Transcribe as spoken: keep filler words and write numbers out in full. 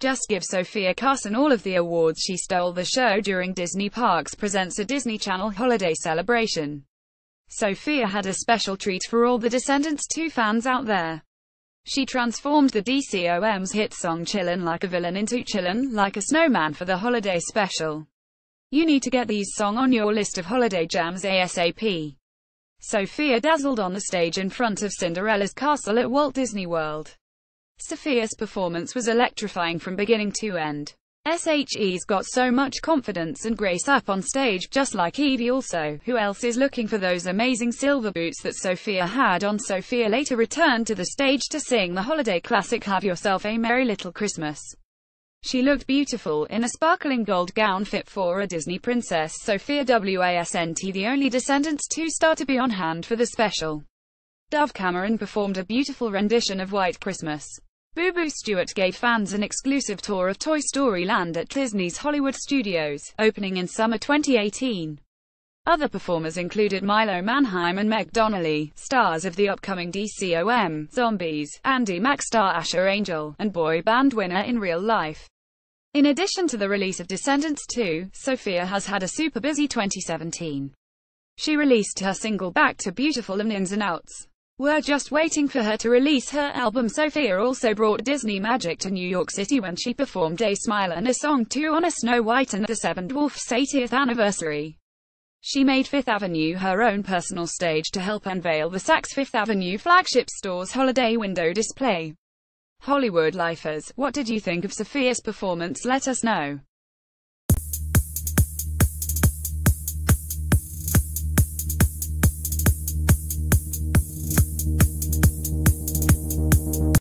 Just give Sofia Carson all of the awards she stole. The show during Disney Parks presents a Disney Channel holiday celebration. Sofia had a special treat for all the Descendants two fans out there. She transformed the D C O M's hit song Chillin' Like a Villain into Chillin' Like a Snowman for the holiday special. You need to get these songs on your list of holiday jams ASAP. Sofia dazzled on the stage in front of Cinderella's Castle at Walt Disney World. Sofia's performance was electrifying from beginning to end. She's got so much confidence and grace up on stage, just like Evie also, who else is looking for those amazing silver boots that Sofia had on. Sofia later returned to the stage to sing the holiday classic Have Yourself a Merry Little Christmas. She looked beautiful in a sparkling gold gown fit for a Disney princess. Sofia wasn't the only Descendants two star to be on hand for the special. Dove Cameron performed a beautiful rendition of White Christmas. Boo Boo Stewart gave fans an exclusive tour of Toy Story Land at Disney's Hollywood Studios, opening in summer twenty eighteen. Other performers included Milo Manheim and Meg Donnelly, stars of the upcoming D C O M, Zombies, Andy Mack star Asher Angel, and boy band winner In Real Life. In addition to the release of Descendants two, Sofia has had a super busy twenty seventeen. She released her single Back to Beautiful and Ins and Outs. We're just waiting for her to release her album. Sofia also brought Disney magic to New York City when she performed A Smile and a Song two on a Snow White and the Seven Dwarfs' eightieth anniversary. She made Fifth Avenue her own personal stage to help unveil the Saks Fifth Avenue flagship store's holiday window display. Hollywood Lifers, what did you think of Sofia's performance? Let us know.